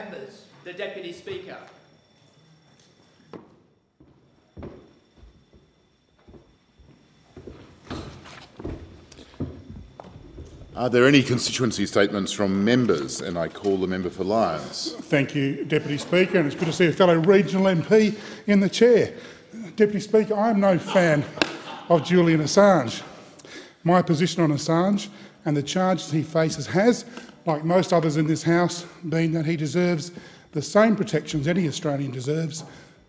members, the Deputy Speaker. Are there any constituency statements from members? And I call the member for Lyons. Thank you, Deputy Speaker, and it's good to see a fellow regional MP in the chair. Deputy Speaker, I am no fan of Julian Assange. My position on Assange and the charges he faces has, like most others in this House, been that he deserves the same protections any Australian deserves,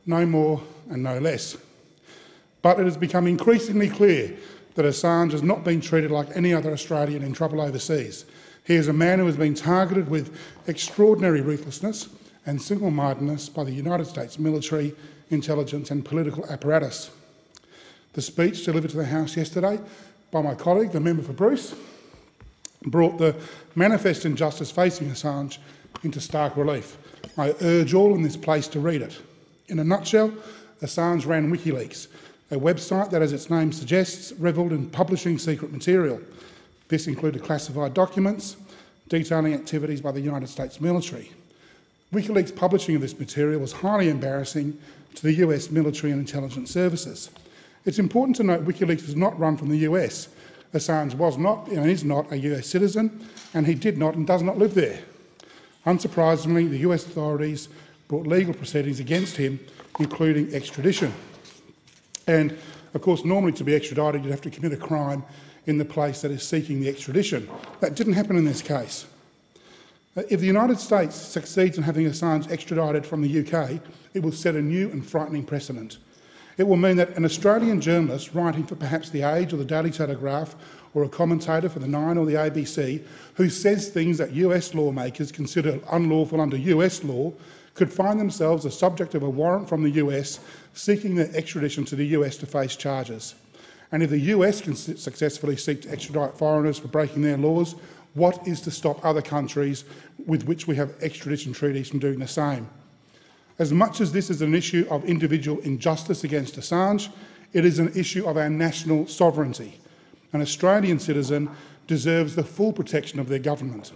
no more and no less. But it has become increasingly clear that Assange has not been treated like any other Australian in trouble overseas. He is a man who has been targeted with extraordinary ruthlessness and single-mindedness by the United States military, intelligence and political apparatus. The speech delivered to the House yesterday by my colleague, the member for Bruce, brought the manifest injustice facing Assange into stark relief. I urge all in this place to read it. In a nutshell, Assange ran WikiLeaks, a website that, as its name suggests, revelled in publishing secret material. This included classified documents detailing activities by the United States military. WikiLeaks' publishing of this material was highly embarrassing to the US military and intelligence services. It's important to note WikiLeaks was not run from the US. Assange was not and is not a US citizen, and he did not and does not live there. Unsurprisingly, the US authorities brought legal proceedings against him, including extradition. And, of course, normally to be extradited you'd have to commit a crime in the place that is seeking the extradition. That didn't happen in this case. If the United States succeeds in having Assange extradited from the UK, it will set a new and frightening precedent. It will mean that an Australian journalist writing for perhaps The Age or The Daily Telegraph or a commentator for The Nine or the ABC who says things that US lawmakers consider unlawful under US law could find themselves the subject of a warrant from the US seeking their extradition to the US to face charges. And if the US can successfully seek to extradite foreigners for breaking their laws, what is to stop other countries with which we have extradition treaties from doing the same? As much as this is an issue of individual injustice against Assange, it is an issue of our national sovereignty. An Australian citizen deserves the full protection of their government.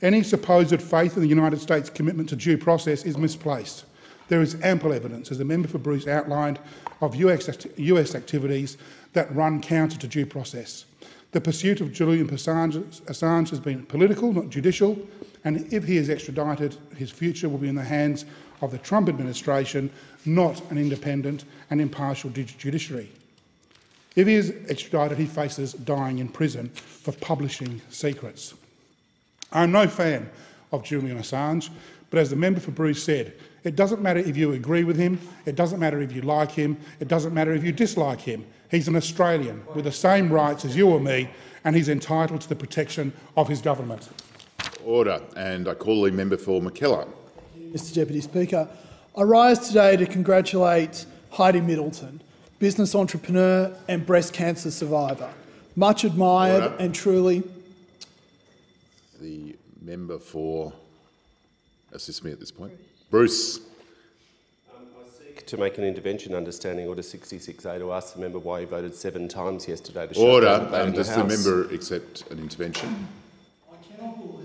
Any supposed faith in the United States' commitment to due process is misplaced. There is ample evidence, as the member for Bruce outlined, of US activities that run counter to due process. The pursuit of Julian Assange has been political, not judicial, and if he is extradited, his future will be in the hands of the Trump administration, not an independent and impartial judiciary. If he is extradited, he faces dying in prison for publishing secrets. I'm no fan of Julian Assange, but as the member for Bruce said, it doesn't matter if you agree with him, it doesn't matter if you like him, it doesn't matter if you dislike him. He's an Australian with the same rights as you or me, and he's entitled to the protection of his government. Order, and I call the member for MacKellar. Mr. Deputy Speaker, I rise today to congratulate Heidi Middleton, business entrepreneur and breast cancer survivor, much admired. Order. And truly. The member for assist me at this point. Bruce. I seek to make an intervention under Standing Order 66A to ask the member why he voted 7 times yesterday to show that. Order. And does the member accept an intervention? I cannot believe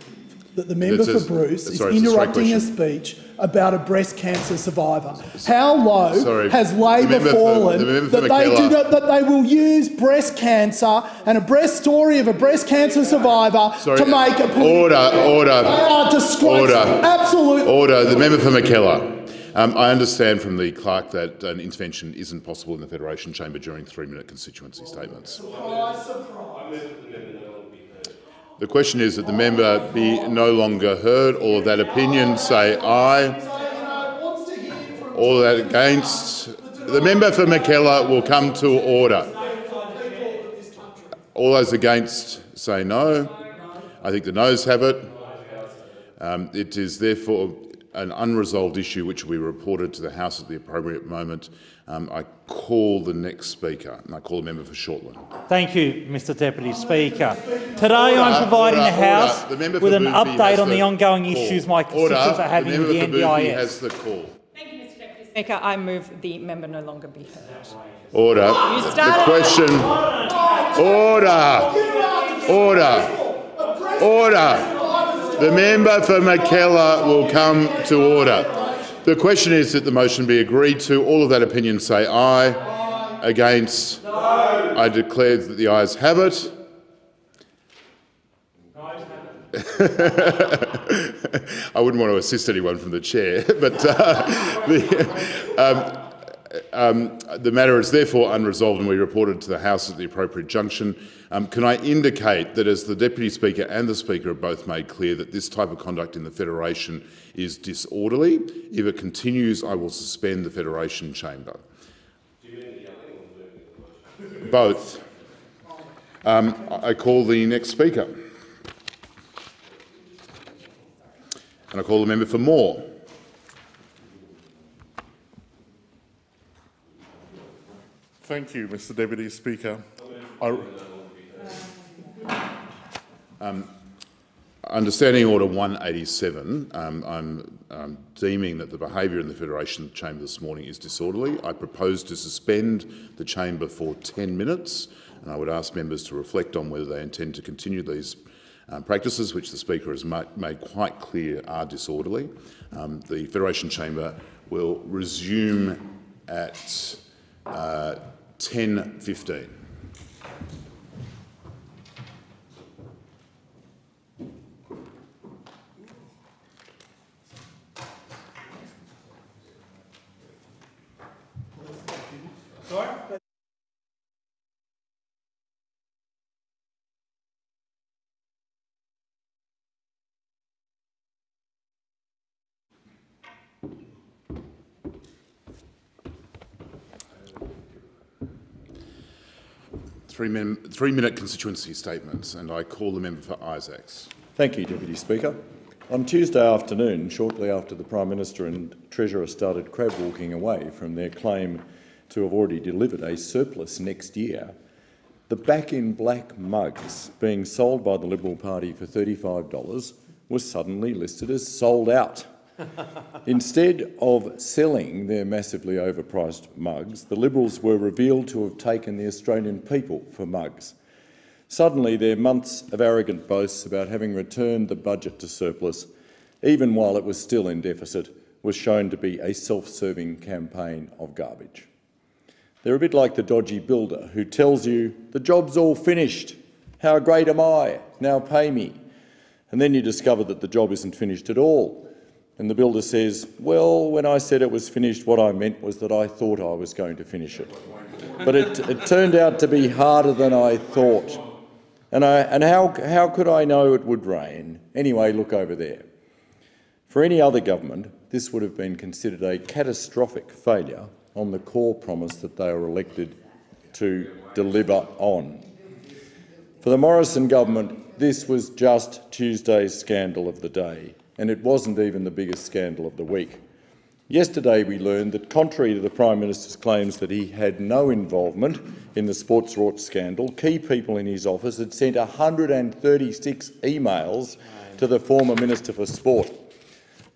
that the member for Bruce is interrupting a speech about a breast cancer survivor. How low has Labor fallen that they will use breast cancer and a breast story of a breast cancer survivor to make a political... Order. They are disgraceful. Absolutely. Order. The member for MacKellar. I understand from the clerk that an intervention isn't possible in the Federation Chamber during 3-minute constituency statements. Surprise, surprise. The question is that the member be no longer heard. All of that opinion, say aye. All that against. The member for MacKellar will come to order. All those against, say no. I think the noes have it. It is therefore an unresolved issue which will be reported to the House at the appropriate moment. I call the next speaker, and I call the member for Shortland. Thank you, Mr. Deputy Speaker. Today I'm providing the House with an update on the ongoing issues my constituents are having with the NDIS. Has the call. Thank you, Mr. Deputy Speaker. I move the member no longer be heard. Order. The question. Order. Order. Order. The member for Mackellar will come to order. The question is that the motion be agreed to. All of that opinion say aye. Against? No. I declare that the ayes have it. I wouldn't want to assist anyone from the chair, but the matter is therefore unresolved and we reported to the House at the appropriate junction. Can I indicate that as the Deputy Speaker and the Speaker have both made clear that this type of conduct in the Federation is disorderly? If it continues, I will suspend the Federation Chamber. Do you need to yell? Both. I call the next speaker. And I call the member for Moore. Thank you, Mr. Deputy Speaker. Understanding Order 187, I'm deeming that the behaviour in the Federation Chamber this morning is disorderly. I propose to suspend the Chamber for 10 minutes, and I would ask members to reflect on whether they intend to continue these practices, which the Speaker has made quite clear are disorderly. The Federation Chamber will resume at 10:15. Sorry? Three-minute constituency statements, and I call the member for Isaacs. Thank you, Deputy Speaker. On Tuesday afternoon, shortly after the Prime Minister and Treasurer started crab walking away from their claim to have already delivered a surplus next year, the back-in-black mugs being sold by the Liberal Party for $35 was suddenly listed as sold out. Instead of selling their massively overpriced mugs, the Liberals were revealed to have taken the Australian people for mugs. Suddenly, their months of arrogant boasts about having returned the budget to surplus, even while it was still in deficit, was shown to be a self-serving campaign of garbage. They're a bit like the dodgy builder who tells you, "The job's all finished. How great am I? Now pay me." And then you discover that the job isn't finished at all. And the builder says, "Well, when I said it was finished, what I meant was that I thought I was going to finish it. But it turned out to be harder than I thought. And how could I know it would rain? Anyway, look over there." For any other government, this would have been considered a catastrophic failure on the core promise that they were elected to deliver on. For the Morrison government, this was just Tuesday's scandal of the day. And it wasn't even the biggest scandal of the week. Yesterday we learned that, contrary to the Prime Minister's claims that he had no involvement in the sports-wrought scandal, key people in his office had sent 136 emails to the former Minister for Sport.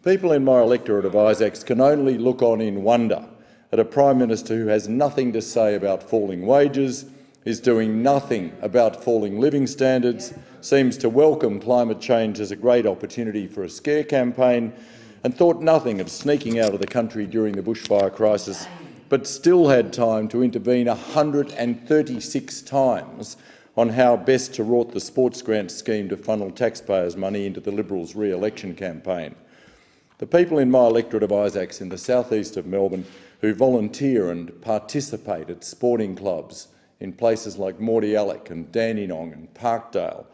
People in my electorate of Isaacs can only look on in wonder at a Prime Minister who has nothing to say about falling wages, is doing nothing about falling living standards, seems to welcome climate change as a great opportunity for a scare campaign, and thought nothing of sneaking out of the country during the bushfire crisis, but still had time to intervene 136 times on how best to rort the sports grant scheme to funnel taxpayers' money into the Liberals' re-election campaign. The people in my electorate of Isaacs in the southeast of Melbourne who volunteer and participate at sporting clubs in places like Mordialloc and Dandenong and Parkdale,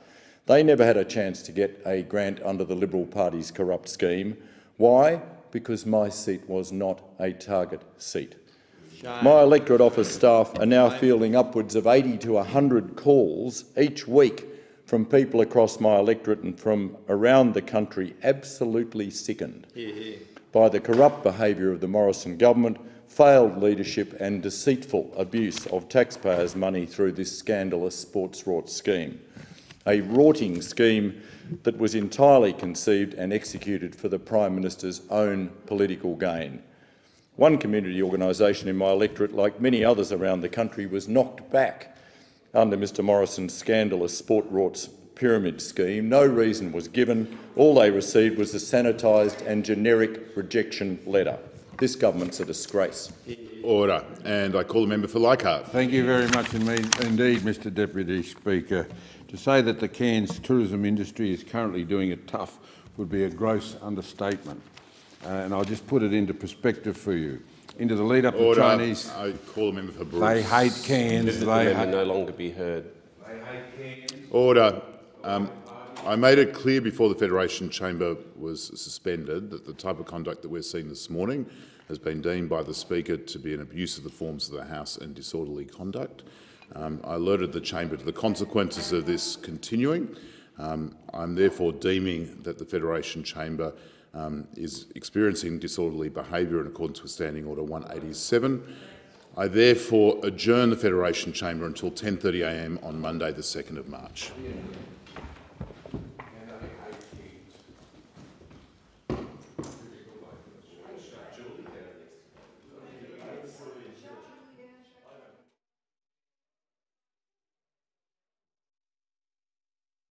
they never had a chance to get a grant under the Liberal Party's corrupt scheme. Why? Because my seat was not a target seat. Shame. My electorate office staff are now fielding upwards of 80 to 100 calls each week from people across my electorate and from around the country, absolutely sickened by the corrupt behaviour of the Morrison government, failed leadership and deceitful abuse of taxpayers' money through this scandalous sports-wrought scheme, a rorting scheme that was entirely conceived and executed for the Prime Minister's own political gain. One community organisation in my electorate, like many others around the country, was knocked back under Mr Morrison's scandalous sport-wrought pyramid scheme. No reason was given. All they received was a sanitised and generic rejection letter. This government's a disgrace. Order. And I call the member for Leichhardt. Thank you very much indeed, Mr Deputy Speaker. To say that the Cairns tourism industry is currently doing it tough would be a gross understatement. And I'll just put it into perspective for you. Into the lead-up to Chinese... I call the member for Bruce. They hate Cairns. They will no longer be heard. They hate Cairns. Order. I made it clear before the Federation Chamber was suspended that the type of conduct that we're seeing this morning has been deemed by the Speaker to be an abuse of the forms of the House and disorderly conduct. I alerted the Chamber to the consequences of this continuing. I'm therefore deeming that the Federation Chamber is experiencing disorderly behaviour in accordance with Standing Order 187. I therefore adjourn the Federation Chamber until 10:30 a.m. on Monday, the 2nd of March.